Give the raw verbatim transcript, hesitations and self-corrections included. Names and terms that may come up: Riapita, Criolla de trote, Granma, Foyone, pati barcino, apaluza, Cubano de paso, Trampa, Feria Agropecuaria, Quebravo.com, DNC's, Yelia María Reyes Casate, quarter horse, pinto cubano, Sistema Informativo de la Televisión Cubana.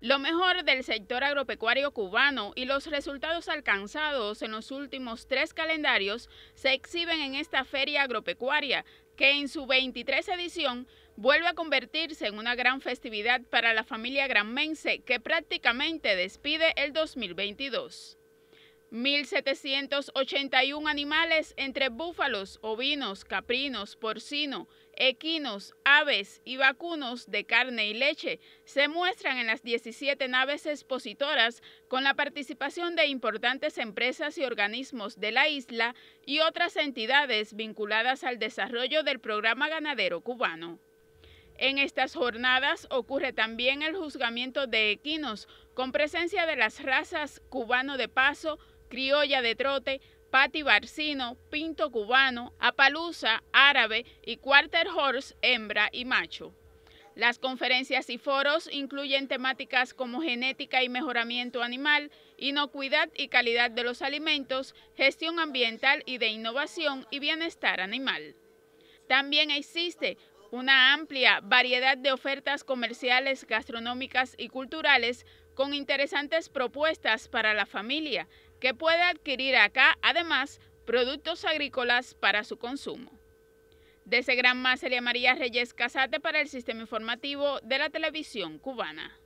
Lo mejor del sector agropecuario cubano y los resultados alcanzados en los últimos tres calendarios se exhiben en esta feria agropecuaria, que en su veintitrés edición vuelve a convertirse en una gran festividad para la familia granmense que prácticamente despide el dos mil veintidós. mil setecientos ochenta y uno animales entre búfalos, ovinos, caprinos, porcino, equinos, aves y vacunos de carne y leche se muestran en las diecisiete naves expositoras con la participación de importantes empresas y organismos de la isla y otras entidades vinculadas al desarrollo del programa ganadero cubano. En estas jornadas ocurre también el juzgamiento de equinos con presencia de las razas Cubano de paso, Criolla de trote, pati barcino, pinto cubano, apaluza, árabe y quarter horse, hembra y macho. Las conferencias y foros incluyen temáticas como genética y mejoramiento animal, inocuidad y calidad de los alimentos, gestión ambiental y de innovación y bienestar animal. También existe una amplia variedad de ofertas comerciales, gastronómicas y culturales con interesantes propuestas para la familia, que puede adquirir acá, además, productos agrícolas para su consumo. Desde Granma, Yelia María Reyes Casate para el Sistema Informativo de la Televisión Cubana.